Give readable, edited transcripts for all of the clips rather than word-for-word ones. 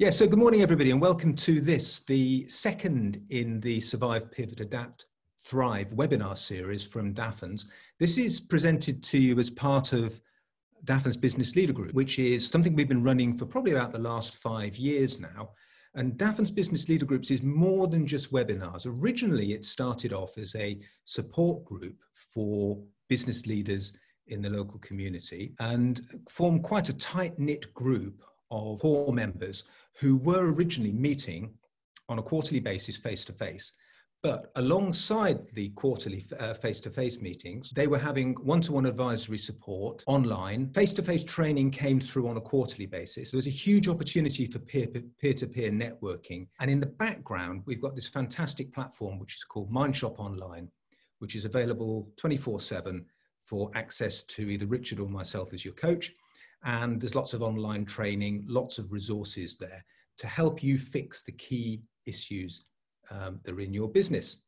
Yeah, so good morning everybody and welcome to this, the second in the Survive, Pivot, Adapt, Thrive webinar series from Dafferns. This is presented to you as part of Dafferns Business Leader Group, which is something we've been running for probably about the last 5 years now. And Dafferns Business Leader Groups is more than just webinars. Originally, it started off as a support group for business leaders in the local community and formed quite a tight-knit group of core members who were originally meeting on a quarterly basis face-to-face. But alongside the quarterly face-to-face meetings, they were having one-to-one advisory support online. Face-to-face training came through on a quarterly basis. There was a huge opportunity for peer-to-peer networking. And in the background, we've got this fantastic platform, which is called MindShop Online, which is available 24/7 for access to either Richard or myself as your coach. And there's lots of online training, lots of resources there to help you fix the key issues that are in your business.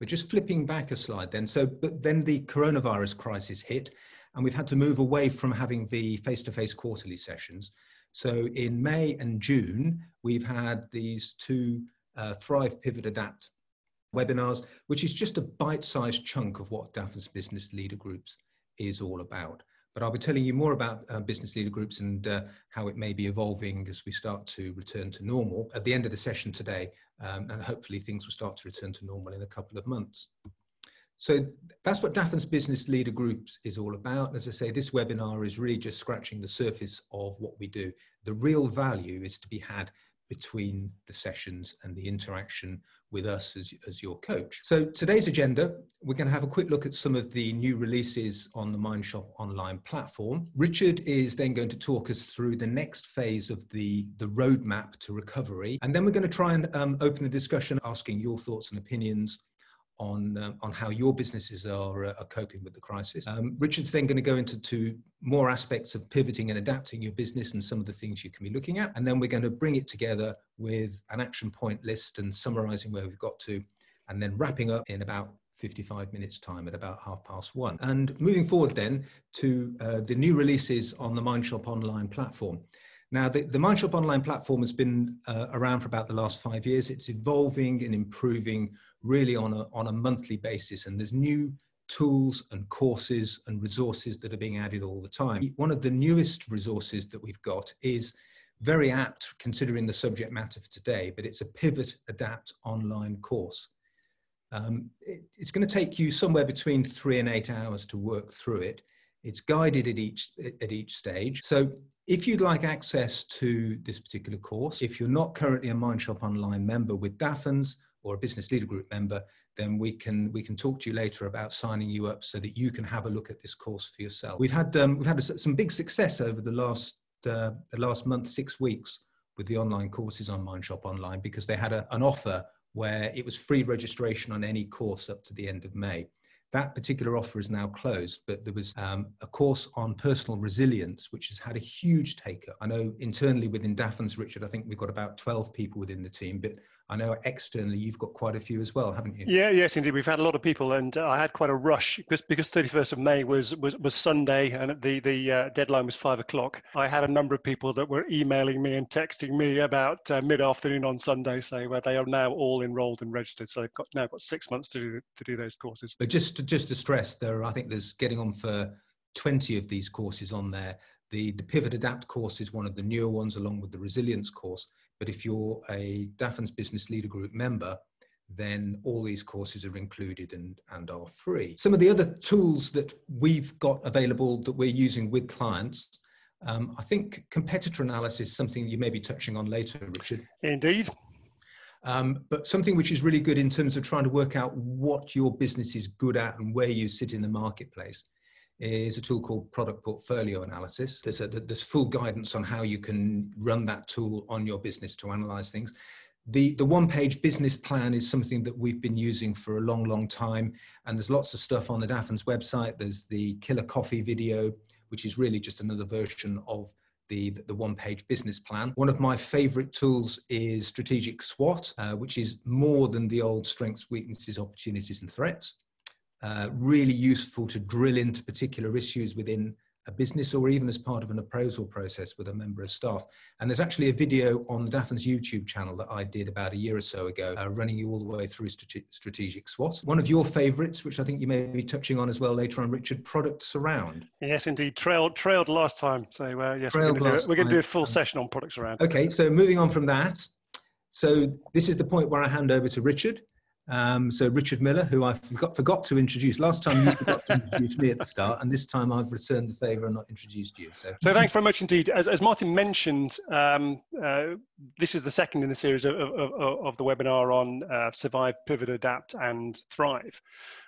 We're just flipping back a slide then. So, but then the coronavirus crisis hit and we've had to move away from having the face-to-face quarterly sessions. So in May and June, we've had these two Thrive, Pivot, Adapt webinars, which is just a bite-sized chunk of what Dafferns Business Leader Groups is all about. But I'll be telling you more about business leader groups and how it may be evolving as we start to return to normal at the end of the session today. And hopefully things will start to return to normal in a couple of months. So that's what Dafferns Business Leader Groups is all about. As I say, this webinar is really just scratching the surface of what we do. The real value is to be had between the sessions and the interaction with us as your coach. So today's agenda, we're going to have a quick look at some of the new releases on the MindShop Online platform. Richard is then going to talk us through the next phase of the roadmap to recovery. And then we're going to try and open the discussion, asking your thoughts and opinions on how your businesses are coping with the crisis. Richard's then going to go into more aspects of pivoting and adapting your business and some of the things you can be looking at. And then we're going to bring it together with an action point list and summarising where we've got to, and then wrapping up in about 55 minutes time at about 1:30. And moving forward then to the new releases on the MindShop Online platform. Now, the MindShop Online platform has been around for about the last 5 years. It's evolving and improving really on a monthly basis, and there's new tools and courses and resources that are being added all the time. One of the newest resources that we've got is very apt considering the subject matter for today, but it's a Pivot Adapt online course. It's going to take you somewhere between 3 and 8 hours to work through it. It's guided at each stage. So if you'd like access to this particular course, if you're not currently a MindShop Online member with Dafferns, or a business leader group member, then we can talk to you later about signing you up so that you can have a look at this course for yourself. We've had some big success over the last month, 6 weeks, with the online courses on MindShop Online, because they had an offer where it was free registration on any course up to the end of May. That particular offer is now closed, but there was a course on personal resilience, which has had a huge take-up. I know internally within Dafferns, Richard, I think we've got about 12 people within the team, but I know externally you've got quite a few as well, haven't you? Yeah, yes, indeed. We've had a lot of people, and I had quite a rush because 31st of May was Sunday, and the deadline was 5 o'clock. I had a number of people that were emailing me and texting me about mid-afternoon on Sunday, so where they are now all enrolled and registered. So they've now got 6 months to do those courses. But just to stress, I think there's getting on for 20 of these courses on there. The Pivot Adapt course is one of the newer ones, along with the Resilience course. But if you're a Dafferns Business Leader Group member, then all these courses are included and are free. Some of the other tools that we've got available that we're using with clients, I think competitor analysis is something you may be touching on later, Richard. Indeed. But something which is really good in terms of trying to work out what your business is good at and where you sit in the marketplace is a tool called product portfolio analysis. There's full guidance on how you can run that tool on your business to analyze things. The one-page business plan is something that we've been using for a long, long time. And there's lots of stuff on the Dafferns website. There's the Killer Coffee video, which is really just another version of the one-page business plan. One of my favorite tools is strategic SWOT, which is more than the old strengths, weaknesses, opportunities, and threats. Really useful to drill into particular issues within a business or even as part of an appraisal process with a member of staff. And there's actually a video on the Dafferns YouTube channel that I did about a year or so ago, running you all the way through strategic SWOT. One of your favourites, which I think you may be touching on as well later on, Richard, product surround. Yes, indeed. Trailed last time. So yes, we're going to do a full session on product surround. Okay, so moving on from that. So this is the point where I hand over to Richard. So Richard Miller, who I forgot to introduce. Last time you forgot to introduce me at the start, and this time I've returned the favour and not introduced you. So thanks very much indeed. As Martin mentioned, this is the second in the series of the webinar on Survive, Pivot, Adapt and Thrive.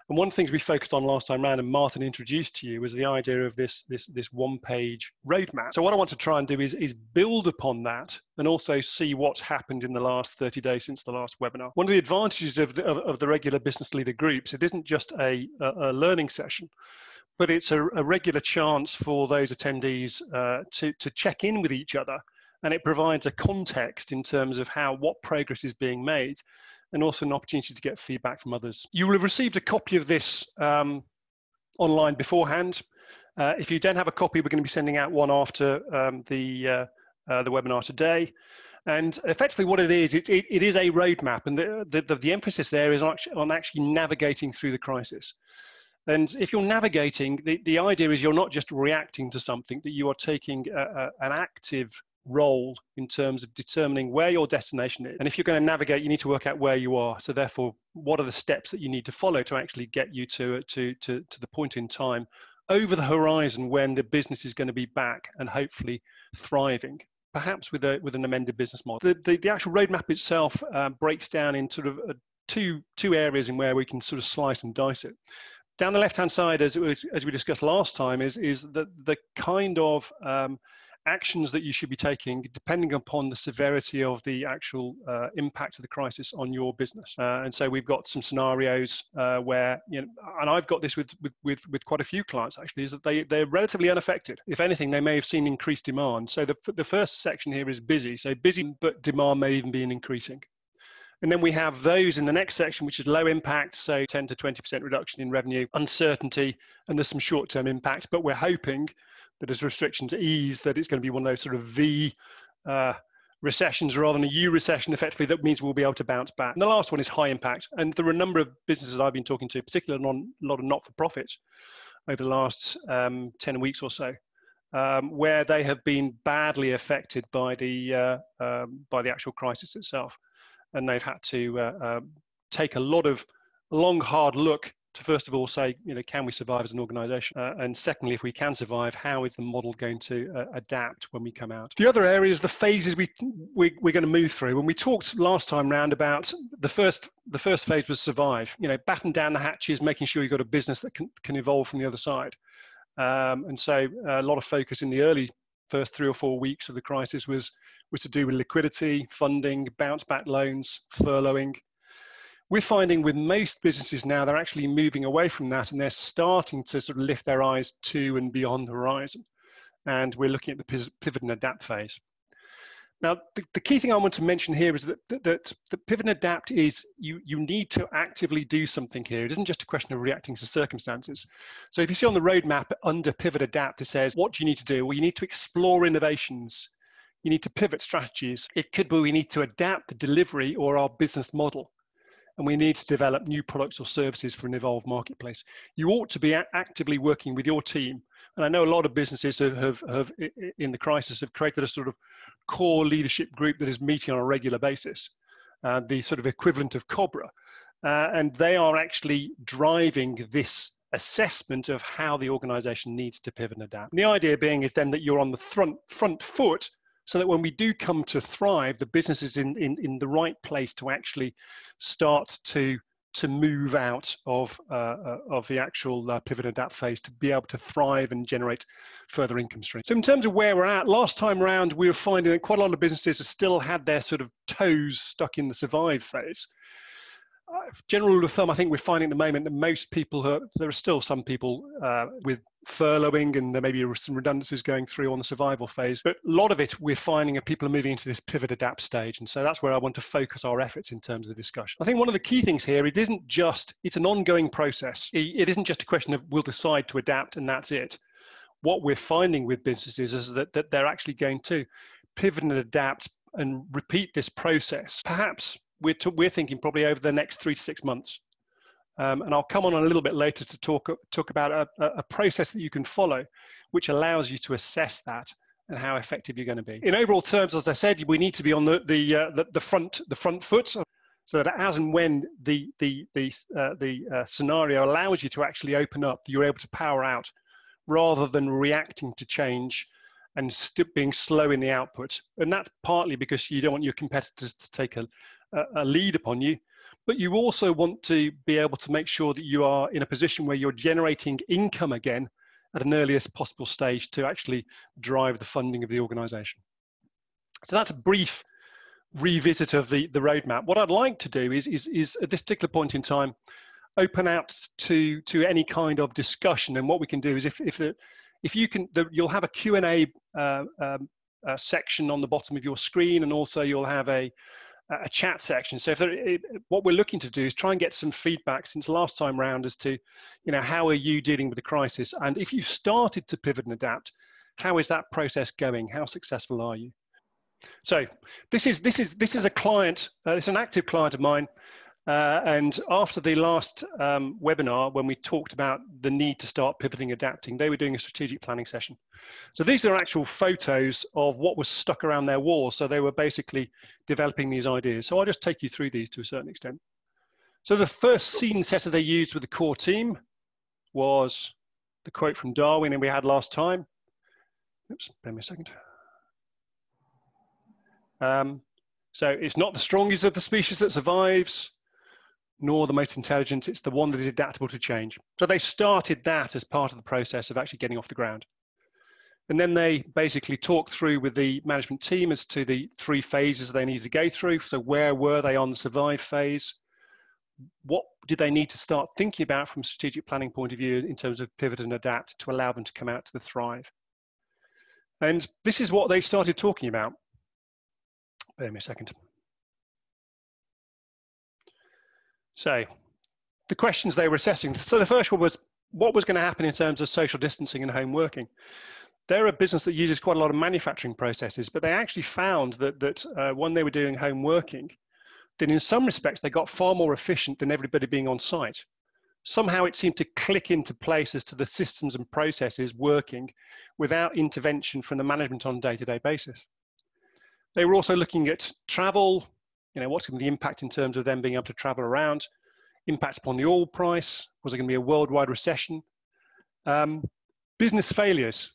And one of the things we focused on last time round, and Martin introduced to you, was the idea of this one-page roadmap. So what I want to try and do is build upon that and also see what's happened in the last 30 days since the last webinar. One of the advantages of the regular business leader groups, it isn't just a learning session, but it's a regular chance for those attendees to check in with each other, and it provides a context in terms of what progress is being made, and also an opportunity to get feedback from others. You will have received a copy of this online beforehand. If you don't have a copy, we're going to be sending out one after the webinar today. And effectively what it is a roadmap, and the emphasis there is on actually navigating through the crisis. And if you're navigating, the idea is you're not just reacting to something, that you are taking an active role in terms of determining where your destination is. And if you're going to navigate, you need to work out where you are. So therefore, what are the steps that you need to follow to actually get you to the point in time over the horizon when the business is going to be back and hopefully thriving, perhaps with an amended business model. The actual roadmap itself breaks down in sort of two areas in where we can sort of slice and dice it. Down the left-hand side, as we discussed last time, is the kind of actions that you should be taking depending upon the severity of the actual impact of the crisis on your business. And so we've got some scenarios where, you know, and I've got this with quite a few clients actually, is that they're relatively unaffected. If anything, they may have seen increased demand. So the first section here is busy. So busy, but demand may even be increasing. And then we have those in the next section, which is low impact, so 10 to 20% reduction in revenue, uncertainty, and there's some short-term impacts, but we're hoping that as restrictions ease, that it's going to be one of those sort of V recessions rather than a U recession. Effectively, that means we'll be able to bounce back. And the last one is high impact. And there are a number of businesses I've been talking to, particularly a lot of not-for-profits over the last 10 weeks or so, where they have been badly affected by the actual crisis itself. And they've had to take a long, hard look to first of all say, you know, can we survive as an organisation? And secondly, if we can survive, how is the model going to adapt when we come out? The other area is the phases we're going to move through. When we talked last time round about the first phase was survive, you know, batten down the hatches, making sure you've got a business that can evolve from the other side. And so a lot of focus in the early first 3 or 4 weeks of the crisis was to do with liquidity, funding, bounce back loans, furloughing. We're finding with most businesses now, they're actually moving away from that, and they're starting to sort of lift their eyes to and beyond the horizon. And we're looking at the pivot and adapt phase. Now, the key thing I want to mention here is that the pivot and adapt is you need to actively do something here. It isn't just a question of reacting to circumstances. So if you see on the roadmap under pivot adapt, it says, what do you need to do? Well, you need to explore innovations. You need to pivot strategies. It could be we need to adapt the delivery or our business model. And we need to develop new products or services for an evolved marketplace. You ought to be actively working with your team. And I know a lot of businesses have in the crisis, have created a sort of core leadership group that is meeting on a regular basis, the sort of equivalent of COBRA. And they are actually driving this assessment of how the organization needs to pivot and adapt. And the idea being is then that you're on the front foot, so that when we do come to thrive, the business is in the right place to actually start to move out of the actual pivot and adapt phase to be able to thrive and generate further income streams. So in terms of where we're at, last time round, we were finding that quite a lot of businesses have still had their sort of toes stuck in the survive phase. General rule of thumb, I think we're finding at the moment that most people, there are still some people with furloughing, and there may be some redundancies going through on the survival phase. But a lot of it we're finding that people are moving into this pivot adapt stage. And so that's where I want to focus our efforts in terms of the discussion. I think one of the key things here, it's an ongoing process. It isn't just a question of we'll decide to adapt and that's it. what we're finding with businesses is that they're actually going to pivot and adapt and repeat this process. Perhaps we're thinking probably over the next 3 to 6 months. And I'll come on a little bit later to talk about a process that you can follow, which allows you to assess that and how effective you're going to be. In overall terms, as I said, we need to be on the front foot, so that as and when the scenario allows you to actually open up, you're able to power out rather than reacting to change and being slow in the output. And that's partly because you don't want your competitors to take a lead upon you, but you also want to be able to make sure that you are in a position where you're generating income again at an earliest possible stage to actually drive the funding of the organization. So that's a brief revisit of the roadmap. What I'd like to do is at this particular point in time, open out to any kind of discussion. And what we can do is you'll have a Q&A section on the bottom of your screen, and also you'll have a chat section. So what we're looking to do is try and get some feedback since last time round as to, you know, how are you dealing with the crisis? And if you've started to pivot and adapt, how is that process going? How successful are you? So this is a client, it's an active client of mine. And after the last webinar, when we talked about the need to start pivoting, adapting, they were doing a strategic planning session. So these are actual photos of what was stuck around their walls. So they were basically developing these ideas. So I'll just take you through these to a certain extent. So the first scene setter they used with the core team was the quote from Darwin that we had last time. Oops, bear me a second. So it's not the strongest of the species that survives, nor the most intelligent, it's the one that is adaptable to change. So they started that as part of the process of actually getting off the ground. And then they basically talked through with the management team as to the 3 phases they needed to go through. So where were they on the survive phase? What did they need to start thinking about from a strategic planning point of view in terms of pivot and adapt to allow them to come out to the thrive? And this is what they started talking about. Bear me a second. So the questions they were assessing. So the first one was, what was going to happen in terms of social distancing and home working? They're a business that uses quite a lot of manufacturing processes, but they actually found that when they were doing home working, then in some respects, they got far more efficient than everybody being on site. Somehow it seemed to click into place as to the systems and processes working without intervention from the management on a day-to-day basis. They were also looking at travel, you know, what's going to be the impact in terms of them being able to travel around, impact upon the oil price, was it going to be a worldwide recession? Business failures,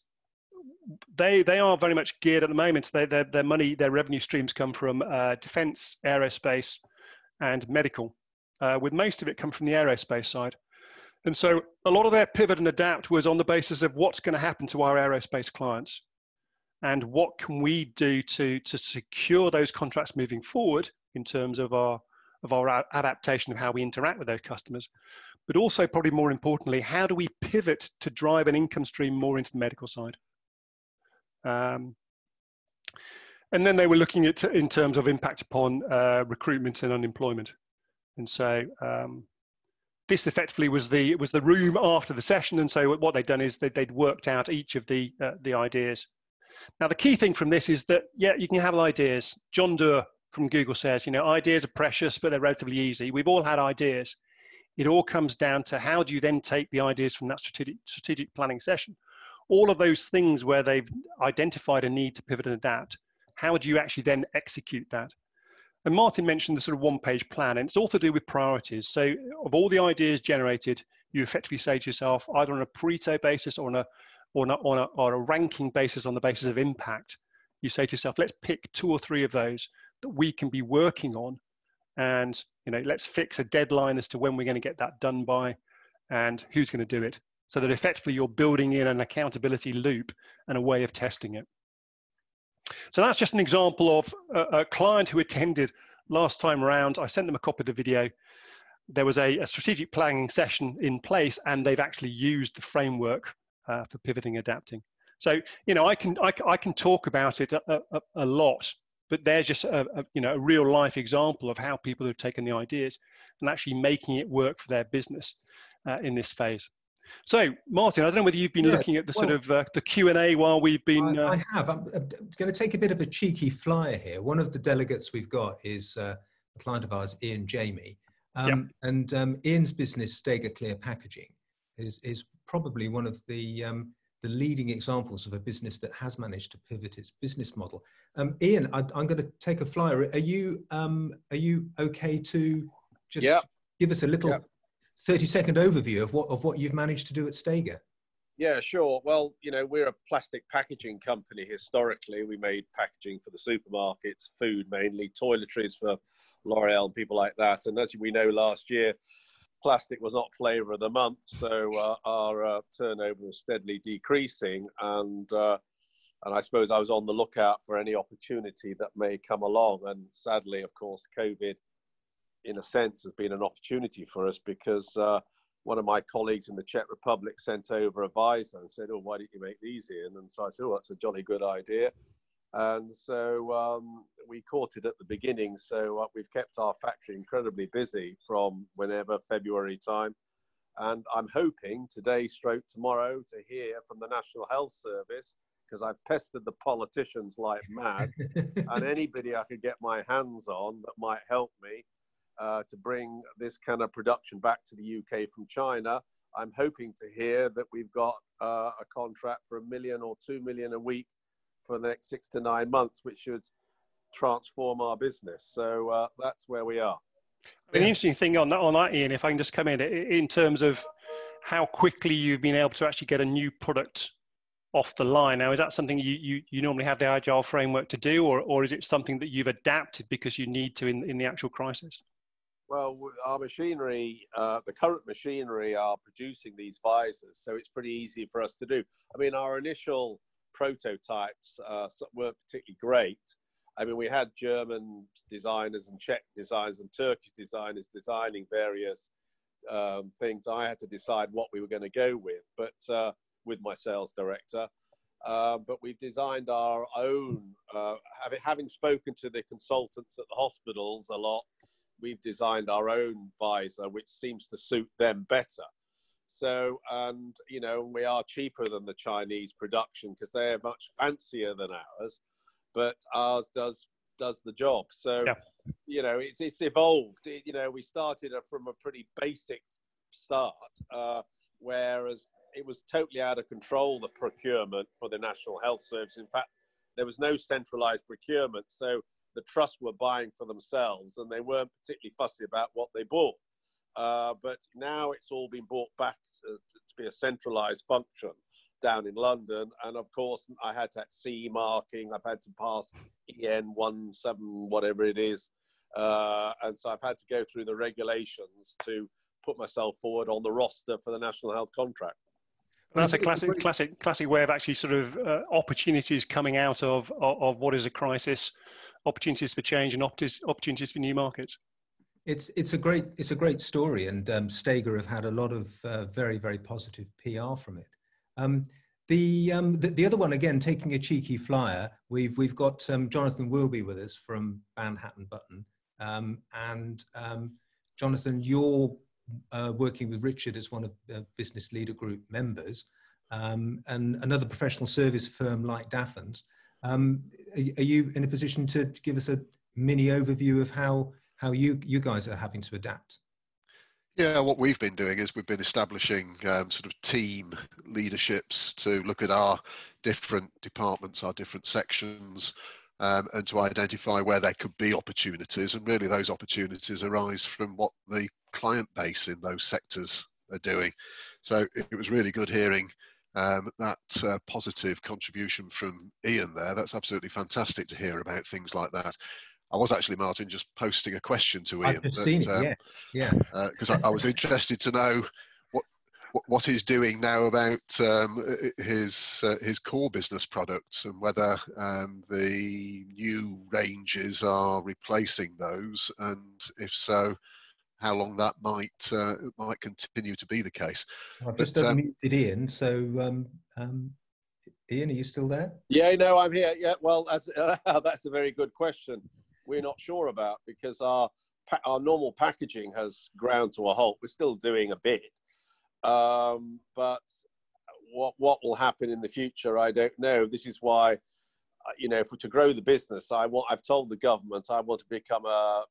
they are very much geared at the moment. Their money, their revenue streams come from defense, aerospace, and medical, with most of it come from the aerospace side. And so a lot of their pivot and adapt was on the basis of what's going to happen to our aerospace clients and what can we do to secure those contracts moving forward in terms of our adaptation of how we interact with those customers, but also probably more importantly, how do we pivot to drive an income stream more into the medical side? And then they were looking at in terms of impact upon recruitment and unemployment. And so this effectively was the room after the session. And so what they'd done is they'd worked out each of the ideas. Now, the key thing from this is that, yeah, you can have ideas. John Doerr from Google says, you know, ideas are precious, but they're relatively easy. We've all had ideas. It all comes down to how do you then take the ideas from that strategic planning session? All of those things where they've identified a need to pivot and adapt, how do you actually then execute that? And Martin mentioned the sort of one-page plan, and it's all to do with priorities. So of all the ideas generated, you effectively say to yourself, either on a Pareto basis or on a ranking basis on the basis of impact, you say to yourself, let's pick 2 or 3 of those that we can be working on, and, you know, let's fix a deadline as to when we're going to get that done by and who's going to do it, so that effectively you're building in an accountability loop and a way of testing it. So that's just an example of a client who attended last time around. I sent them a copy of the video. There was a strategic planning session in place, and they've actually used the framework for pivoting, adapting. So, you know, I can talk about it a lot, but there's just a real life example of how people have taken the ideas and actually making it work for their business in this phase. So, Martin, I don't know whether you've been looking at the sort of the Q&A while we've been... I have. I'm going to take a bit of a cheeky flyer here. One of the delegates we've got is a client of ours, Ian Jamie. And Ian's business, Stega Clear Packaging, is probably one of the leading examples of a business that has managed to pivot its business model. Ian, I'm going to take a flyer. Are you okay to just give us a little... 30-second overview of what you've managed to do at Stega. Yeah, sure. Well, you know, we're a plastic packaging company. Historically, we made packaging for the supermarkets, food mainly, toiletries for L'Oreal and people like that. And as we know, last year, plastic was not flavour of the month, so our turnover was steadily decreasing. And I suppose I was on the lookout for any opportunity that may come along. And sadly, of course, COVID, in a sense, has been an opportunity for us, because one of my colleagues in the Czech Republic sent over a visor and said, "Oh, why don't you make these, Ian?" And so I said, "Oh, that's a jolly good idea." And so we caught it at the beginning. So we've kept our factory incredibly busy from whenever, February time. And I'm hoping today, stroke tomorrow, to hear from the National Health Service, because I've pestered the politicians like mad, and anybody I could get my hands on that might help me to bring this kind of production back to the UK from China. I'm hoping to hear that we've got a contract for $1 million or $2 million a week for the next 6 to 9 months, which should transform our business. So that's where we are. I mean, the interesting thing on that, Ian, if I can just come in terms of how quickly you've been able to actually get a new product off the line. Now, is that something you normally have the agile framework to do, or is it something that you've adapted because you need to in the actual crisis? Well, our machinery, the current machinery, are producing these visors, so it's pretty easy for us to do. I mean, our initial prototypes weren't particularly great. I mean, we had German designers and Czech designers and Turkish designers designing various things. I had to decide what we were going to go with, but with my sales director. But we've designed our own. Having spoken to the consultants at the hospitals a lot, we've designed our own visor, which seems to suit them better. So, and, you know, we are cheaper than the Chinese production because they're much fancier than ours, but ours does the job. So, you know, it's evolved. You know, we started from a pretty basic start, whereas it was totally out of control, the procurement for the National Health Service. In fact, there was no centralized procurement. So the trusts were buying for themselves, and they weren't particularly fussy about what they bought. But now it's all been brought back to be a centralized function down in London. And of course, I had that CE marking, I've had to pass EN17, whatever it is. And so I've had to go through the regulations to put myself forward on the roster for the National Health contract. And that's a classic way of actually sort of opportunities coming out of what is a crisis, opportunities for change and opportunities for new markets. It's a great story, and Stega have had a lot of very, very positive PR from it. The other one, again, taking a cheeky flyer, we've got Jonathan Wilby with us from Manhattan Button, and Jonathan, you're working with Richard as one of the Business Leader Group members, and another professional service firm like Dafferns. Are you in a position to give us a mini overview of how you guys are having to adapt? Yeah, what we've been doing is we've been establishing sort of team leaderships to look at our different departments, our different sections, and to identify where there could be opportunities. And really those opportunities arise from what the client base in those sectors are doing. So it was really good hearing that positive contribution from Ian there. That's absolutely fantastic to hear about things like that. I was actually, Martin, just posting a question to Ian. I've just seen it, yeah. Because I was interested to know what he's doing now about his core business products, and whether the new ranges are replacing those, and if so, how long that might continue to be the case. I've just unmuted Ian, so Ian, are you still there? Yeah, no, I'm here. Yeah, well, that's a very good question. We're not sure about, because our normal packaging has ground to a halt. We're still doing a bit. But what will happen in the future, I don't know. This is why, you know, to grow the business, I've told the government I want to become a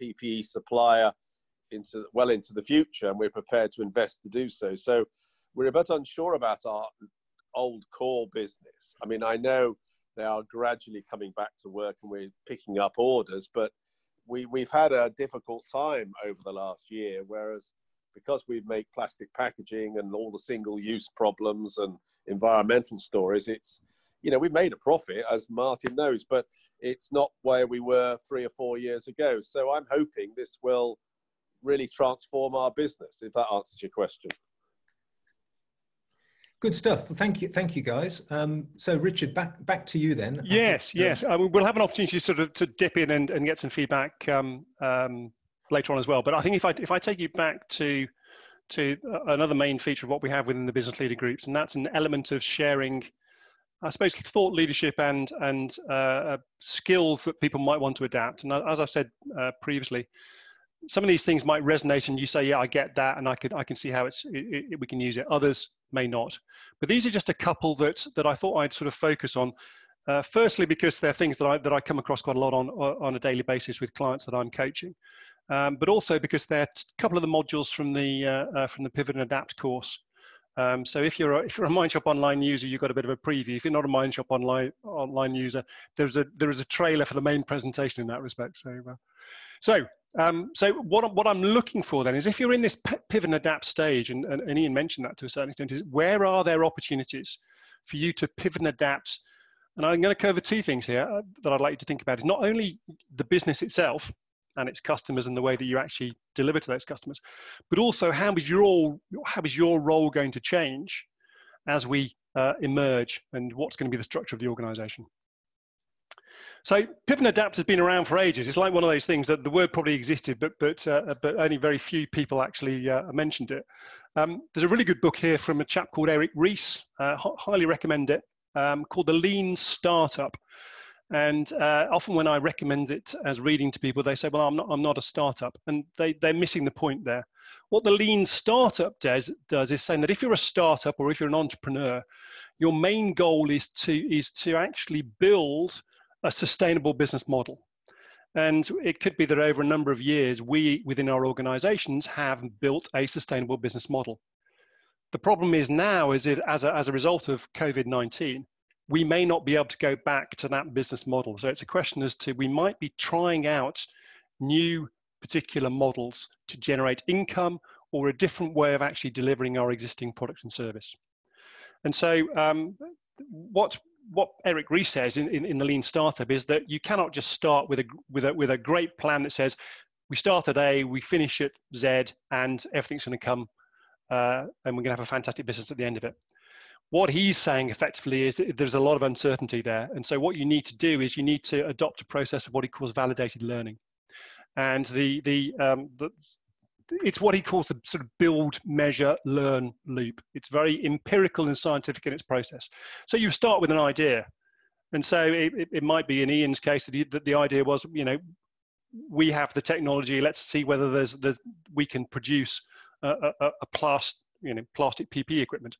PPE supplier well into the future, and we're prepared to invest to do so. So we're a bit unsure about our old core business. I mean, I know they are gradually coming back to work and we're picking up orders, but we've had a difficult time over the last year, whereas because we make plastic packaging and all the single-use problems and environmental stories, it's, you know, we made a profit, as Martin knows, but it's not where we were 3 or 4 years ago. So I'm hoping this will really transform our business, if that answers your question. Good stuff. Well, thank you. Thank you, guys. So Richard, back to you then. Yes. We'll have an opportunity sort of to dip in and get some feedback later on as well. But I think if I take you back to another main feature of what we have within the business leader groups, and that's an element of sharing, I suppose, thought leadership and skills that people might want to adapt. And as I've said previously, some of these things might resonate and you say, yeah, I get that, and I can see how we can use it. Others may not. But these are just a couple that I thought I'd sort of focus on. Firstly, because they're things that I come across quite a lot on a daily basis with clients that I'm coaching. But also because they're a couple of the modules from the Pivot and Adapt course. So if you're a MindShop Online user, you've got a bit of a preview. If you're not a MindShop Online user, there is a trailer for the main presentation in that respect. So what I'm looking for then is, if you're in this pivot and adapt stage, and Ian mentioned that to a certain extent, is where are there opportunities for you to pivot and adapt? And I'm going to cover two things here that I'd like you to think about. It's not only the business itself and its customers and the way that you actually deliver to those customers, but also how is your role going to change as we emerge, and what's going to be the structure of the organization? So Pivot and Adapt has been around for ages. It's like one of those things that the word probably existed, but only very few people actually mentioned it. There's a really good book here from a chap called Eric Ries. Highly recommend it, called The Lean Startup. And often when I recommend it as reading to people, they say, well, I'm not a startup. And they're missing the point there. What The Lean Startup does is saying that if you're a startup or if you're an entrepreneur, your main goal is to actually build a sustainable business model. And it could be that over a number of years, we within our organizations have built a sustainable business model. The problem is now as a result of COVID-19, we may not be able to go back to that business model. So it's a question as to, we might be trying out new particular models to generate income or a different way of actually delivering our existing product and service. And so what Eric Ries says in The Lean Startup is that you cannot just start with a great plan that says, we start at A, we finish at Z, and everything's going to come, and we're going to have a fantastic business at the end of it. What he's saying effectively is that there's a lot of uncertainty there. And so what you need to do is you need to adopt a process of what he calls validated learning. And it's what he calls the sort of build, measure, learn loop. It's very empirical and scientific in its process. So you start with an idea. And so it might be in Ian's case that the idea was, you know, we have the technology, let's see whether we can produce a plastic PPE equipment.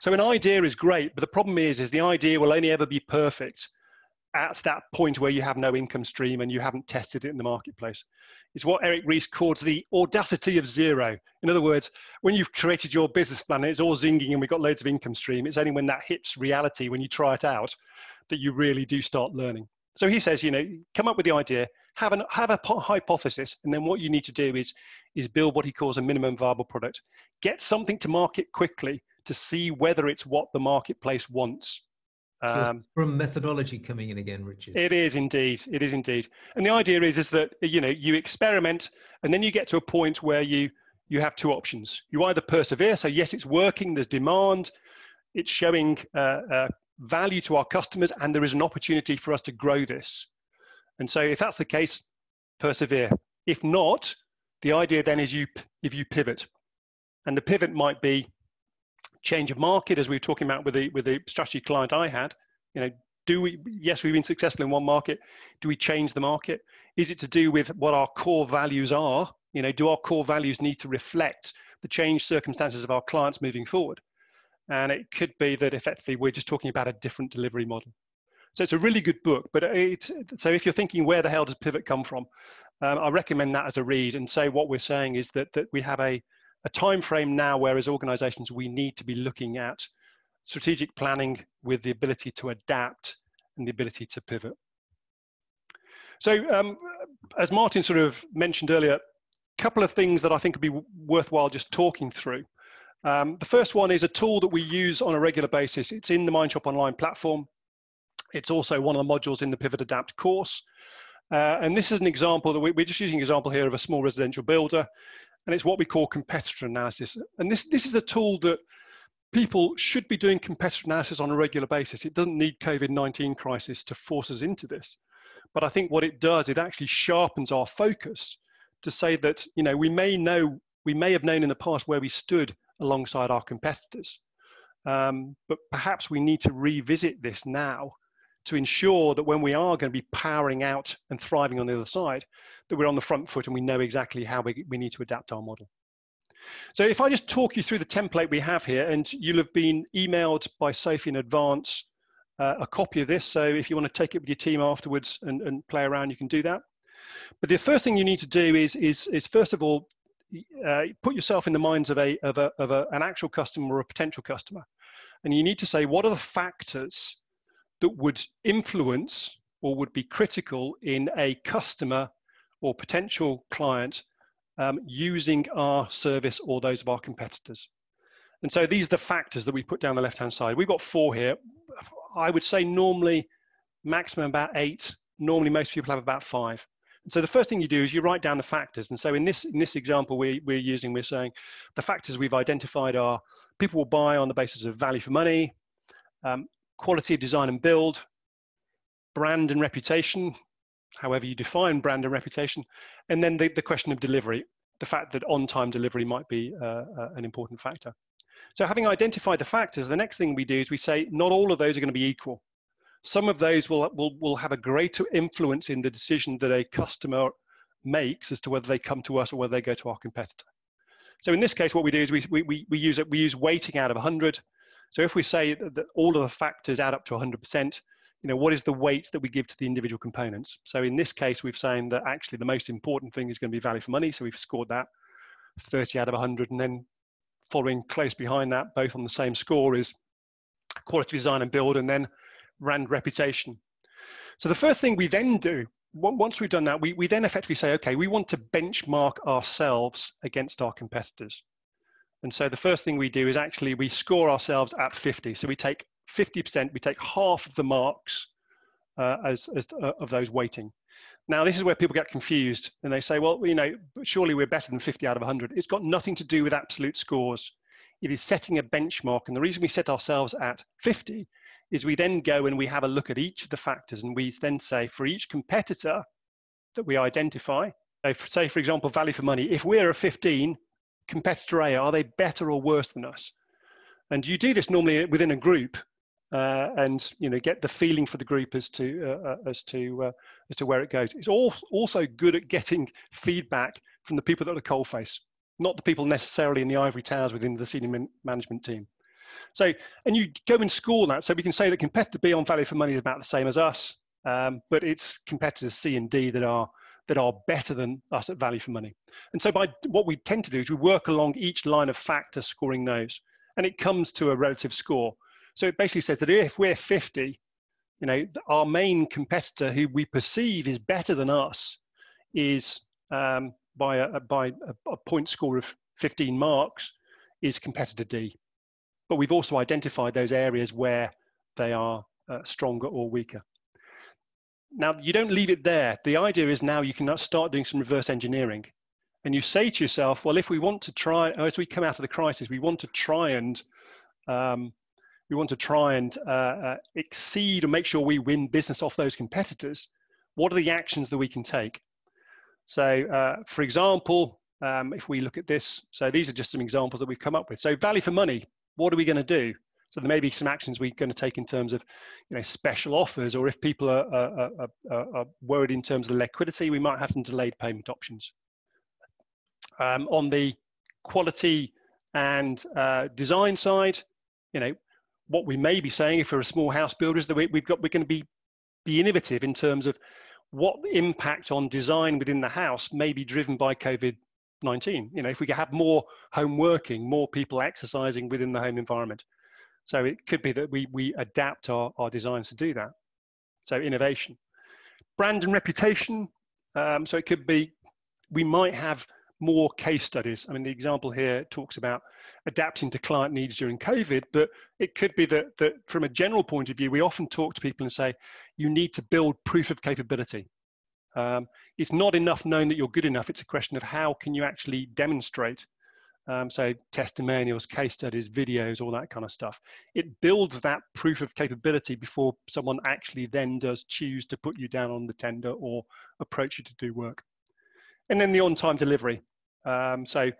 So an idea is great, but the problem is the idea will only ever be perfect at that point where you have no income stream and you haven't tested it in the marketplace. It's what Eric Ries calls the audacity of zero. In other words, when you've created your business plan, it's all zinging and we've got loads of income stream. It's only when that hits reality, when you try it out, that you really do start learning. So he says, you know, come up with the idea, have a hypothesis, and then what you need to do is build what he calls a minimum viable product. Get something to market quickly to see whether it's what the marketplace wants. From methodology coming in again, Richard. It is indeed. And the idea is that, you know, you experiment and then you get to a point where you have two options. You either persevere, so yes, it's working, there's demand, it's showing value to our customers, and there is an opportunity for us to grow this. And so if that's the case, persevere. If not, the idea then is if you pivot. And the pivot might be change of market, as we were talking about with the strategy client I had. You know, we've been successful in one market. Do we change the market? Is it to do with what our core values are? You know, do our core values need to reflect the changed circumstances of our clients moving forward. And it could be that effectively we're just talking about a different delivery model. So it's a really good book, but it's, so if you're thinking, where the hell does Pivot come from? I recommend that as a read, and say what we're saying is that, we have a time frame now where as organizations, we need to be looking at strategic planning with the ability to adapt and the ability to pivot. So as Martin sort of mentioned earlier, a couple of things that I think would be worthwhile just talking through. The first one is a tool that we use on a regular basis. It's in the MindShop Online platform. It's also one of the modules in the Pivot Adapt course. And this is an example that we're just using an example here of a small residential builder, and it's what we call competitor analysis. And this is a tool that people should be doing competitor analysis on a regular basis. It doesn't need COVID-19 crisis to force us into this. But I think what it does, it actually sharpens our focus to say that, you know, we may have known in the past where we stood alongside our competitors. But perhaps we need to revisit this now to ensure that when we are going to be powering out and thriving on the other side, that we're on the front foot and we know exactly how we need to adapt our model. So if I just talk you through the template we have here, and you'll have been emailed by Sophie in advance a copy of this. So if you want to take it with your team afterwards and play around, you can do that. But the first thing you need to do is first of all, put yourself in the minds of an actual customer or a potential customer. And you need to say, what are the factors that would influence or would be critical in a customer or potential client using our service or those of our competitors? And so these are the factors that we put down the left-hand side. We've got 4 here. I would say normally maximum about 8. Normally most people have about 5. And so the first thing you do is you write down the factors. And so in this example we're saying the factors we've identified are people will buy on the basis of value for money, quality of design and build, brand and reputation, however you define brand and reputation, and then the question of delivery, the fact that on-time delivery might be an important factor. So having identified the factors, the next thing we do is we say not all of those are going to be equal. Some of those will have a greater influence in the decision that a customer makes as to whether they come to us or whether they go to our competitor. So in this case, what we do is we use weighting out of 100. So if we say that all of the factors add up to 100%, you know, what is the weight that we give to the individual components? So in this case, we've saying that actually the most important thing is going to be value for money. So we've scored that 30 out of 100. And then following close behind that, both on the same score, is quality design and build, and then brand reputation. So the first thing we then do, once we've done that, we then effectively say, okay, we want to benchmark ourselves against our competitors. And so the first thing we do is actually we score ourselves at 50. So we take 50%, we take half of the marks of those weighting. Now, this is where people get confused and they say, well, you know, surely we're better than 50 out of 100. It's got nothing to do with absolute scores. It is setting a benchmark. And the reason we set ourselves at 50 is we then go and we have a look at each of the factors. And we then say for each competitor that we identify, say, for example, value for money, if we're a 15, competitor A, are they better or worse than us? And you do this normally within a group, and you know, get the feeling for the group as to where it goes. It's also good at getting feedback from the people that are coalface, not the people necessarily in the ivory towers within the senior management team. So, and you go and score that. So we can say that competitor B on value for money is about the same as us, but it's competitors C and D that are better than us at value for money. And so by what we tend to do is we work along each line of factor scoring those, and it comes to a relative score. So it basically says that if we're 50, you know, our main competitor who we perceive is better than us is by a point score of 15 marks is competitor D. But we've also identified those areas where they are stronger or weaker. Now, you don't leave it there. The idea is now you can start doing some reverse engineering. And you say to yourself, well, if we want to try, as we come out of the crisis, we want to try and exceed or make sure we win business off those competitors. What are the actions that we can take? So, for example, if we look at this, so these are just some examples that we've come up with. So, value for money. What are we going to do? So there may be some actions we're going to take in terms of, you know, special offers, or if people are worried in terms of liquidity, we might have some delayed payment options. On the quality and design side, you know, what we may be saying if we're a small house builder is that we're going to be innovative in terms of what impact on design within the house may be driven by COVID-19. You know, if we could have more home working, more people exercising within the home environment. So it could be that we adapt our designs to do that. So innovation. Brand and reputation. So it could be, we might have more case studies. I mean, the example here talks about adapting to client needs during COVID, but it could be that from a general point of view, we often talk to people and say, you need to build proof of capability. It's not enough knowing that you're good enough. It's a question of how can you actually demonstrate. So testimonials, case studies, videos, all that kind of stuff. It builds that proof of capability before someone actually then does choose to put you down on the tender or approach you to do work. And then the on-time delivery. So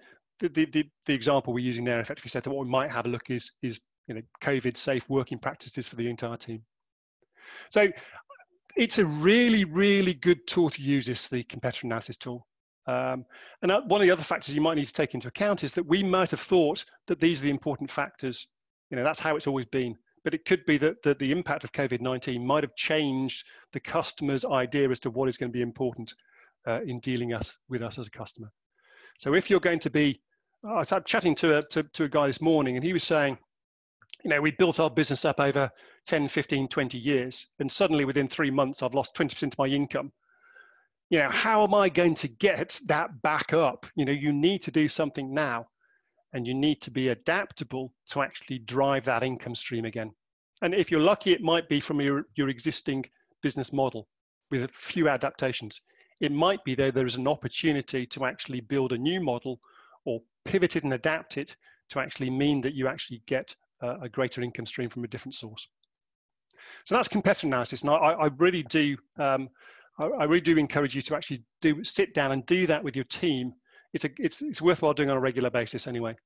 the example we're using there effectively said that what we might have a look is you know, COVID safe working practices for the entire team. So it's a really, really good tool to use, this, the competitor analysis tool. And one of the other factors you might need to take into account is that we might have thought that these are the important factors. You know, that's how it's always been. But it could be that the impact of COVID-19 might have changed the customer's idea as to what is going to be important in dealing with us as a customer. So if you're going to be, I was chatting to a guy this morning, and he was saying, you know, we built our business up over 10, 15, 20 years, and suddenly within 3 months, I've lost 20% of my income. You know, how am I going to get that back up? You know, you need to do something now, and you need to be adaptable to actually drive that income stream again. And if you're lucky, it might be from your existing business model with a few adaptations. It might be though there is an opportunity to actually build a new model or pivot it and adapt it to actually mean that you actually get a greater income stream from a different source. So that's competitor analysis. And I really do encourage you to actually sit down and do that with your team. It's worthwhile doing on a regular basis anyway.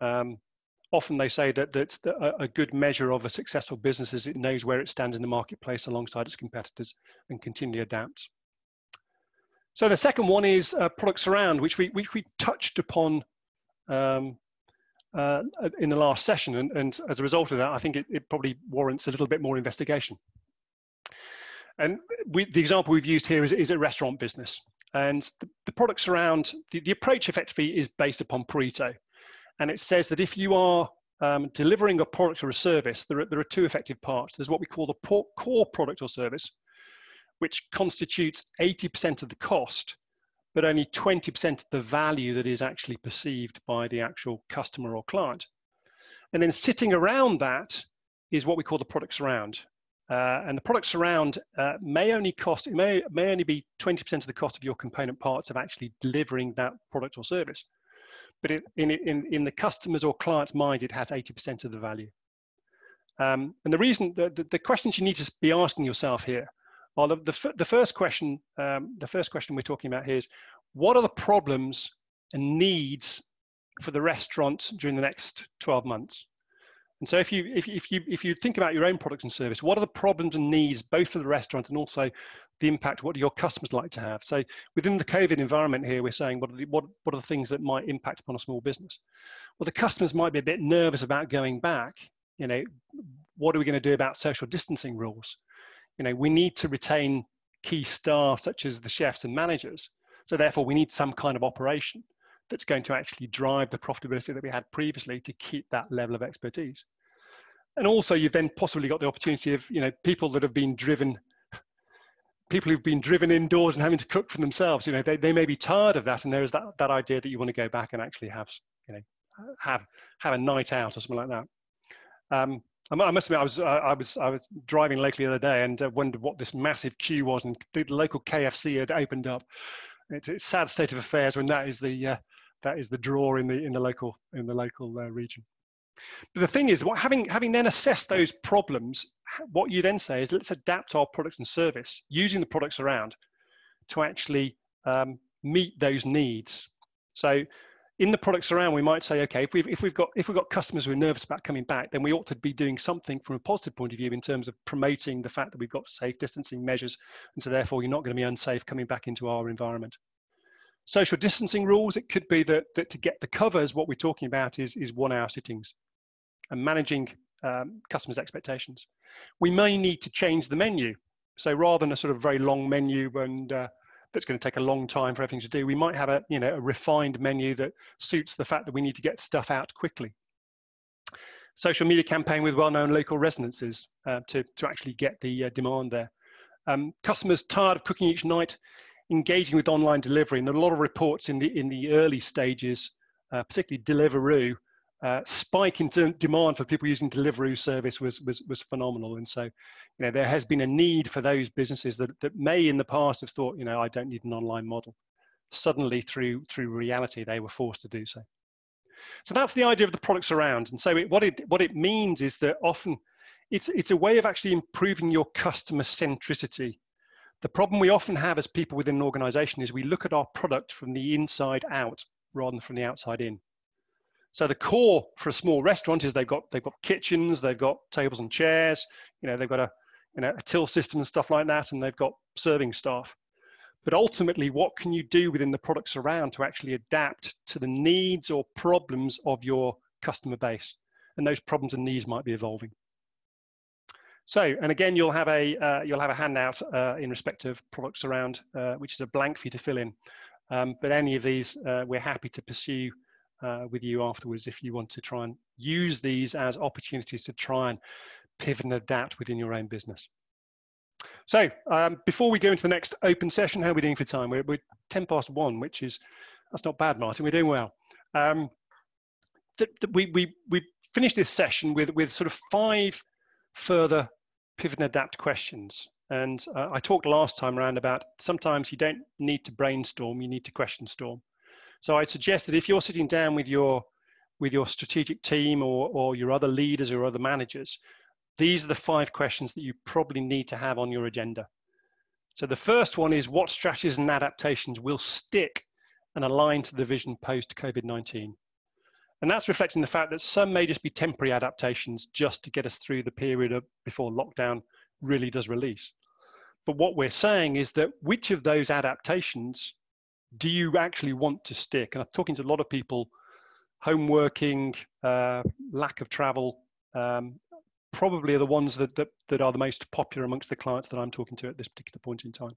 Often they say that a good measure of a successful business is it knows where it stands in the marketplace alongside its competitors and continually adapts. So the second one is product surround, which we touched upon in the last session. And as a result of that, I think it probably warrants a little bit more investigation. And the example we've used here is a restaurant business. And the products around, the approach effectively is based upon Pareto. And it says that if you are delivering a product or a service, there are two effective parts. There's what we call the core product or service, which constitutes 80% of the cost, but only 20% of the value that is actually perceived by the actual customer or client. And then sitting around that is what we call the product surround. And the product surround may only be 20% of the cost of your component parts of actually delivering that product or service. But in the customer's or client's mind, it has 80% of the value. And the reason, the questions you need to be asking yourself here are the first question we're talking about here is, what are the problems and needs for the restaurant during the next 12 months? And so if you think about your own product and service, what are the problems and needs both for the restaurant and also the impact, what do your customers like to have? So within the COVID environment here, we're saying what are the things that might impact upon a small business? Well, the customers might be a bit nervous about going back. You know, what are we going to do about social distancing rules? You know, we need to retain key staff such as the chefs and managers. So therefore we need some kind of operation that's going to actually drive the profitability that we had previously to keep that level of expertise. And also you've then possibly got the opportunity of, you know, people who've been driven indoors and having to cook for themselves. You know, they may be tired of that, and there is that idea that you want to go back and actually have, you know, have a night out or something like that. I must admit, I was driving locally the other day and wondered what this massive queue was, and the local KFC had opened up. It's a sad state of affairs when that is the draw in the local region. But the thing is, having then assessed those problems, what you then say is, let's adapt our product and service using the products around to actually meet those needs. So in the products around, we might say, okay, if we've got customers who are nervous about coming back, then we ought to be doing something from a positive point of view in terms of promoting the fact that we've got safe distancing measures, and so therefore you're not going to be unsafe coming back into our environment. Social distancing rules, it could be that to get the covers, what we're talking about is 1 hour sittings and managing customers' expectations. We may need to change the menu. So rather than a sort of very long menu and that's going to take a long time for everything to do, we might have a refined menu that suits the fact that we need to get stuff out quickly. Social media campaign with well-known local resonances to actually get the demand there. Customers tired of cooking each night, engaging with online delivery, and there are a lot of reports in the early stages, particularly Deliveroo, spike in demand for people using Deliveroo service was phenomenal. And so, there has been a need for those businesses that may in the past have thought, I don't need an online model. Suddenly through reality, they were forced to do so. So that's the idea of the products around. And so what it means is that often it's a way of actually improving your customer centricity. The problem we often have as people within an organization is we look at our product from the inside out rather than from the outside in. So the core for a small restaurant is they've got kitchens, they've got tables and chairs, they've got a till system and stuff like that, and they've got serving staff. But ultimately, what can you do within the products around to actually adapt to the needs or problems of your customer base? And those problems and needs might be evolving. So, and again, you'll have a handout in respect of products around, which is a blank for you to fill in. But any of these, we're happy to pursue with you afterwards if you want to try and use these as opportunities to try and pivot and adapt within your own business. So before we go into the next open session, how are we doing for time? We're 10 past one, which is, that's not bad, Martin, we're doing well. We finished this session with sort of 5 further pivot and adapt questions. And I talked last time around about sometimes you don't need to brainstorm, you need to question storm. So I'd suggest that if you're sitting down with your strategic team or your other leaders or other managers, these are the 5 questions that you probably need to have on your agenda. So the first one is, what strategies and adaptations will stick and align to the vision post COVID-19? And that's reflecting the fact that some may just be temporary adaptations just to get us through the period before lockdown really does release. But what we're saying is that which of those adaptations do you actually want to stick? And I'm talking to a lot of people, home working, lack of travel, probably are the ones that are the most popular amongst the clients that I'm talking to at this particular point in time.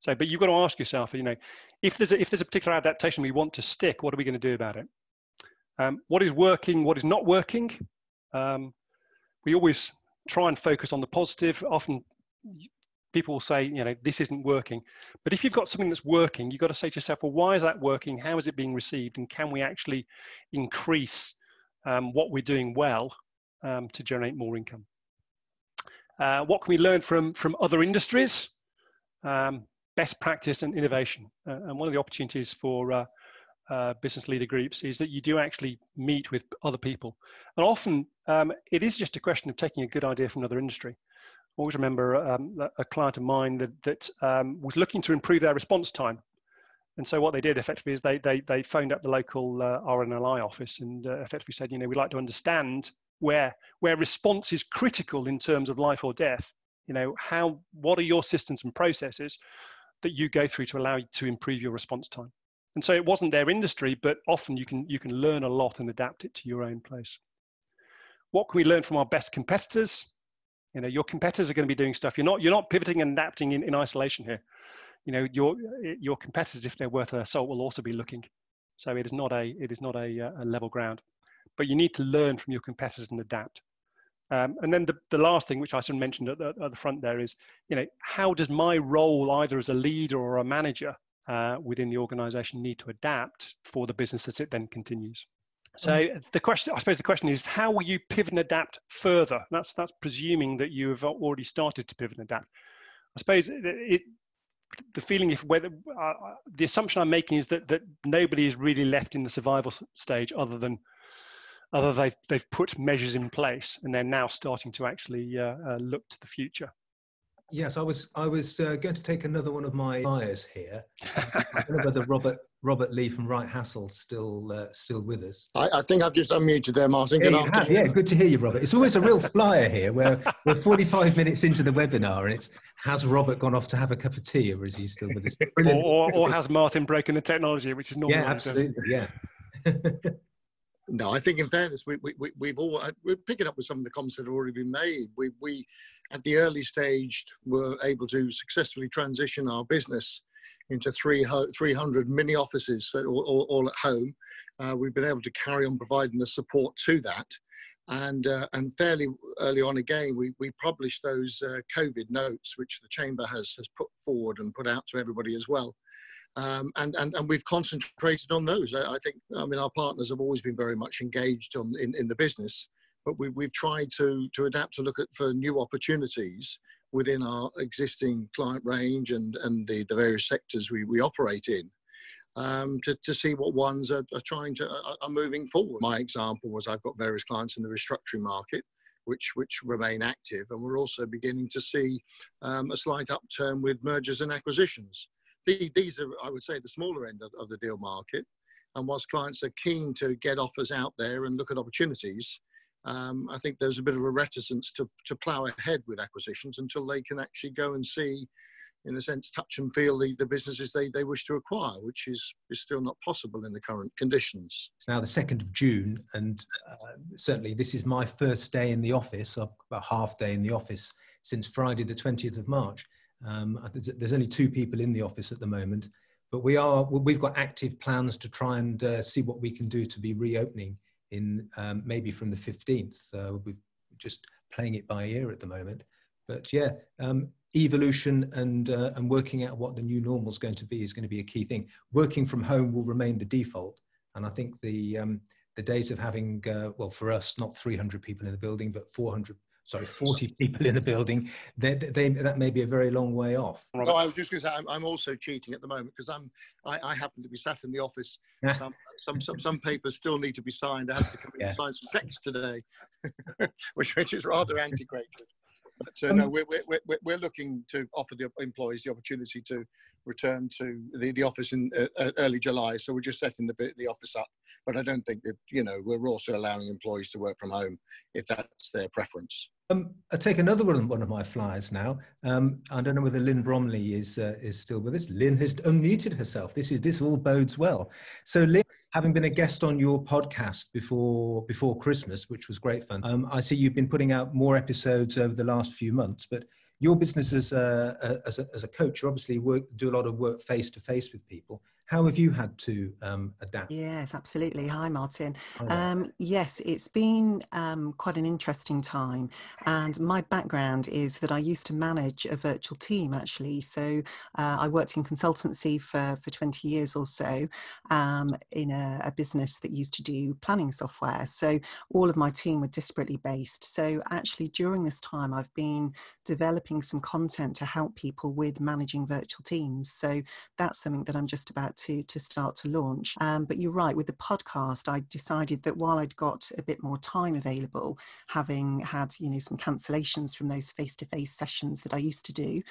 So, but you've got to ask yourself, if there's a particular adaptation we want to stick, what are we going to do about it? What is working? What is not working? We always try and focus on the positive. Often people will say, this isn't working. But if you've got something that's working, you've got to say to yourself, well, why is that working? How is it being received? And can we actually increase what we're doing well to generate more income? What can we learn from other industries? Best practice and innovation. And one of the opportunities for business leader groups is that you do actually meet with other people. And often it is just a question of taking a good idea from another industry. I always remember a client of mine that was looking to improve their response time. And so what they did effectively is they phoned up the local RNLI office and effectively said, we'd like to understand where response is critical in terms of life or death, what are your systems and processes that you go through to allow you to improve your response time? And so it wasn't their industry, but often you can learn a lot and adapt it to your own place. What can we learn from our best competitors? Your competitors are going to be doing stuff. You're not pivoting and adapting in isolation here. Your competitors, if they're worth their salt, will also be looking. So it is not a level ground. But you need to learn from your competitors and adapt. And then the last thing, which I sort of mentioned at the front there is, how does my role either as a leader or a manager within the organization need to adapt for the business as it then continues? So the question, I suppose the question is, how will you pivot and adapt further? And that's presuming that you have already started to pivot and adapt. I suppose the feeling the assumption I'm making is that nobody is really left in the survival stage other than they've put measures in place and they're now starting to actually look to the future. Yes, I was going to take another one of my buyers here. I don't know whether Robert Lee from Wright Hassall still with us. I think I've just unmuted there, Martin. Good afternoon. Yeah, good to hear you, Robert. It's always a real flyer here where we're 45 minutes into the webinar and it's, has Robert gone off to have a cup of tea or is he still with us? Or has Martin broken the technology, which is normal. Yeah, absolutely, yeah. No, I think in fairness, we're picking up with some of the comments that have already been made. We at the early stage, were able to successfully transition our business into 300 mini offices, so all at home. We've been able to carry on providing the support to that. And fairly early on again, we published those COVID notes, which the Chamber has put forward and put out to everybody as well. And we've concentrated on those. I think, I mean, our partners have always been very much engaged in the business, but we've tried to adapt to look at for new opportunities within our existing client range and the various sectors we operate in, to see what ones are moving forward. My example was I've got various clients in the restructuring market, which remain active, and we're also beginning to see a slight upturn with mergers and acquisitions. These are, I would say, the smaller end of the deal market. And whilst clients are keen to get offers out there and look at opportunities, I think there's a bit of a reticence to plough ahead with acquisitions until they can actually go and see, in a sense, touch and feel the businesses they wish to acquire, which is still not possible in the current conditions. It's now the 2nd of June, and certainly this is my first day in the office, about half day in the office, since Friday the 20th of March. There's only 2 people in the office at the moment, but we've got active plans to try and see what we can do to be reopening in maybe from the 15th. We're just playing it by ear at the moment, but yeah, evolution and working out what the new normal is going to be a key thing. Working from home will remain the default, and I think the days of having well, for us, not 300 people in the building, but 40 people in the building, that may be a very long way off. No, I was just going to say, I'm also cheating at the moment because I happen to be sat in the office. Some papers still need to be signed. I have to come in and sign some text today, which is rather antiquated. But no, we're looking to offer the employees the opportunity to return to the office in early July. So we're just setting the office up. But I don't think that, you know, we're also allowing employees to work from home if that's their preference. I'll take another one of my flyers now. I don't know whether Lynn Bromley is still with us. Lynn has unmuted herself. This all bodes well. So Lynn, having been a guest on your podcast before Christmas, which was great fun, I see you've been putting out more episodes over the last few months, but your business as a coach, you obviously do a lot of work face-to-face with people. How have you had to adapt? Yes, absolutely. Hi, Martin. Hi. Yes, it's been quite an interesting time. And my background is that I used to manage a virtual team, actually. So I worked in consultancy for 20 years or so in a business that used to do planning software. So all of my team were disparately based. So actually, during this time, I've been developing some content to help people with managing virtual teams. So that's something that I'm just about to start to launch. But you're right, with the podcast, I decided that while I'd got a bit more time available, having had, you know, some cancellations from those face-to-face sessions that I used to do,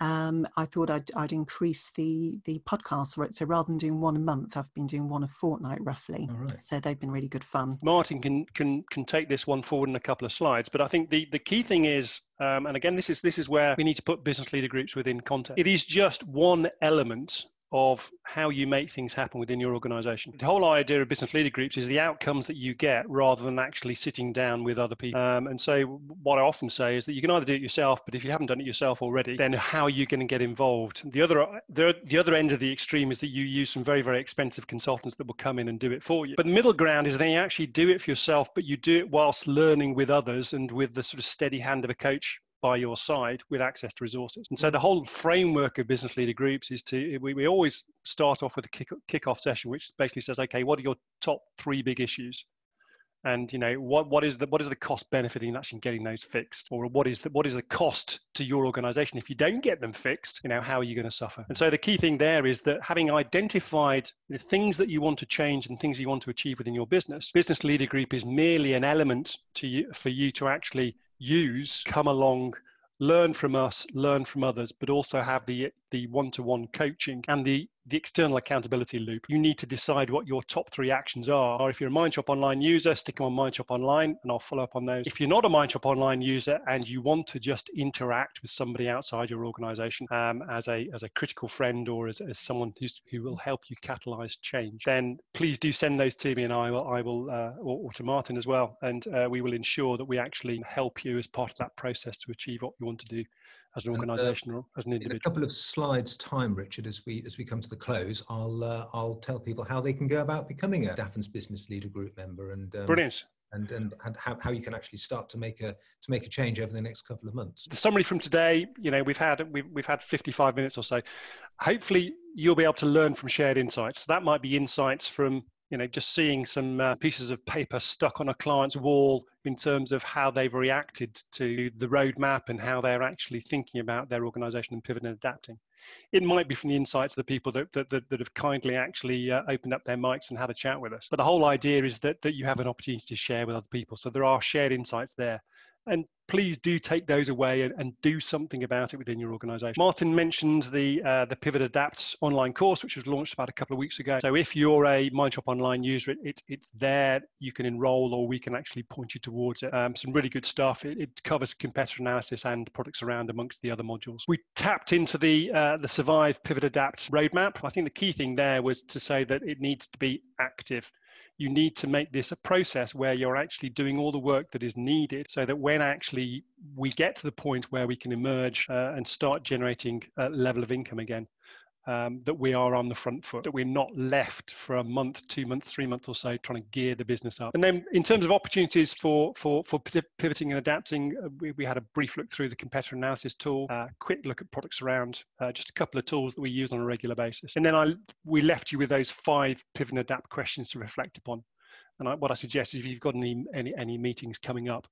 I thought I'd increase the podcast. So rather than doing one a month, I've been doing one a fortnight roughly. All right. So they've been really good fun. Martin can take this one forward in a couple of slides, but I think the key thing is, and again, this is where we need to put business leader groups within context. It is just one element of how you make things happen within your organization. The whole idea of business leader groups is the outcomes that you get rather than actually sitting down with other people. And so what I often say is that you can either do it yourself, but if you haven't done it yourself already, then how are you going to get involved? The other end of the extreme is that you use some very, very expensive consultants that will come in and do it for you. But the middle ground is then you actually do it for yourself, but you do it whilst learning with others and with the sort of steady hand of a coach by your side with access to resources. And so the whole framework of business leader groups is to, we always start off with a kick-off session, which basically says, okay, what are your top 3 big issues? And, you know, what is the cost benefit in actually getting those fixed? Or what is the cost to your organization? If you don't get them fixed, you know, how are you going to suffer? And so the key thing there is that having identified the things that you want to change and things you want to achieve within your business, business leader group is merely an element for you to actually use, come along, learn from us, learn from others, but also have the one-to-one coaching and the external accountability loop. You need to decide what your top three actions are. If you're a MindShop Online user, stick them on MindShop Online and I'll follow up on those. If you're not a MindShop Online user and you want to just interact with somebody outside your organization as a critical friend or as someone who will help you catalyze change, then please do send those to me and I will or to Martin as well. And we will ensure that we actually help you as part of that process to achieve what you want to do as an organisation or as an individual. In a couple of slides' time, Richard, as we come to the close, I'll tell people how they can go about becoming a Dafferns Business Leader Group member, and brilliant. And how you can actually start to make a change over the next couple of months. The summary from today, you know, we've had 55 minutes or so. Hopefully, you'll be able to learn from shared insights. So that might be insights from, you know, just seeing some pieces of paper stuck on a client's wall in terms of how they've reacted to the roadmap and how they're actually thinking about their organisation and pivoting and adapting. It might be from the insights of the people that have kindly actually opened up their mics and had a chat with us. But the whole idea is that you have an opportunity to share with other people. So there are shared insights there. And please do take those away and do something about it within your organisation. Martin mentioned the Pivot Adapt online course, which was launched about a couple of weeks ago. So if you're a MindShop Online user, it's there. You can enrol, or we can actually point you towards it. Some really good stuff. It covers competitor analysis and products around, amongst the other modules. We tapped into the Survive Pivot Adapt roadmap. I think the key thing there was to say that it needs to be active. You need to make this a process where you're actually doing all the work that is needed, so that when actually we get to the point where we can emerge and start generating a level of income again, that we are on the front foot, that we're not left for a month, 2 months, 3 months or so trying to gear the business up. And then in terms of opportunities for pivoting and adapting, we had a brief look through the competitor analysis tool, quick look at products around, just a couple of tools that we use on a regular basis. And then we left you with those 5 pivot and adapt questions to reflect upon. And what I suggest is, if you've got any meetings coming up,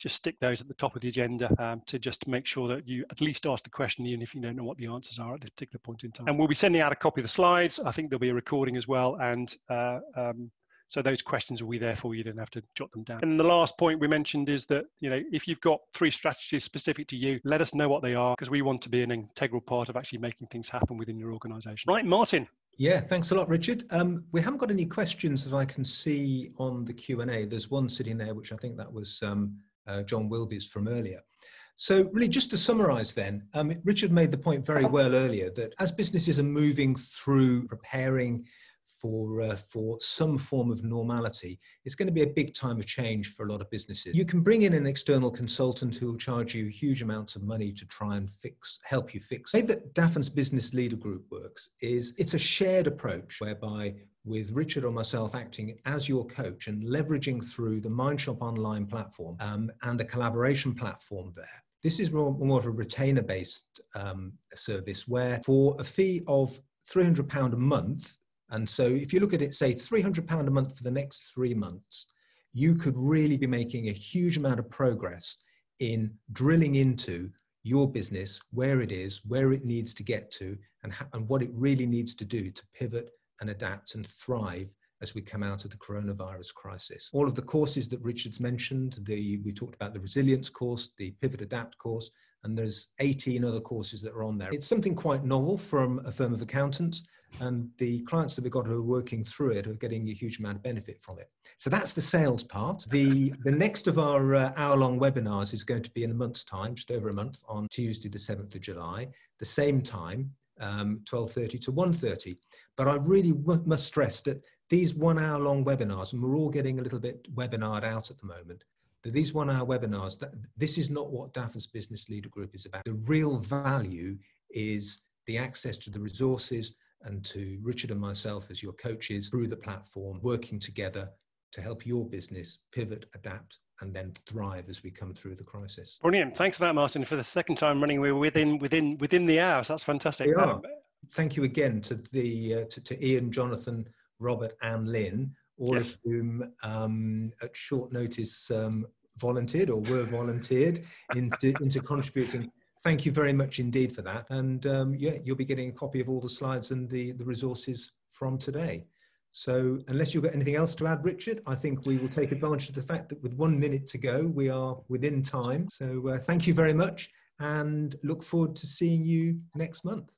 just stick those at the top of the agenda to just make sure that you at least ask the question, even if you don't know what the answers are at this particular point in time. And we'll be sending out a copy of the slides. I think there'll be a recording as well. And so those questions will be there for you. You don't have to jot them down. And the last point we mentioned is that, you know, if you've got 3 strategies specific to you, let us know what they are, because we want to be an integral part of actually making things happen within your organisation. Right, Martin. Yeah, thanks a lot, Richard. We haven't got any questions that I can see on the Q&A. There's one sitting there, which I think that was... John Wilby's from earlier. So really, just to summarise then, Richard made the point very well earlier that as businesses are moving through preparing for some form of normality, it's going to be a big time of change for a lot of businesses. You can bring in an external consultant who will charge you huge amounts of money to try and help you fix. The way that Dafferns Business Leader Group works is it's a shared approach whereby, with Richard or myself acting as your coach and leveraging through the MindShop Online platform and a collaboration platform there. This is more of a retainer-based service where, for a fee of £300 a month, and so if you look at it, say £300 a month for the next 3 months, you could really be making a huge amount of progress in drilling into your business, where it is, where it needs to get to, and what it really needs to do to pivot and adapt and thrive as we come out of the coronavirus crisis. All of the courses that Richard's mentioned, we talked about the resilience course, the Pivot Adapt course, and there's 18 other courses that are on there. It's something quite novel from a firm of accountants, and the clients that we've got who are working through it are getting a huge amount of benefit from it. So that's the sales part. The next of our hour-long webinars is going to be in a month's time, just over a month, on Tuesday the 7th of July, the same time, 12:30 to 1:30. But I really must stress that these 1 hour long webinars, and we're all getting a little bit webinared out at the moment, that these 1 hour webinars, this is not what Dafferns Business Leader Group is about. The real value is the access to the resources and to Richard and myself as your coaches through the platform, working together to help your business pivot, adapt, and then thrive as we come through the crisis. Brilliant. Thanks for that, Martin. For the second time running, we're within the hour. So that's fantastic. We are. Thank you again to to Ian, Jonathan, Robert, and Lynn, all of whom at short notice volunteered or were volunteered into contributing. Thank you very much indeed for that. And yeah, you'll be getting a copy of all the slides and the resources from today. So unless you've got anything else to add, Richard, I think we will take advantage of the fact that with 1 minute to go, we are within time. So thank you very much. and look forward to seeing you next month.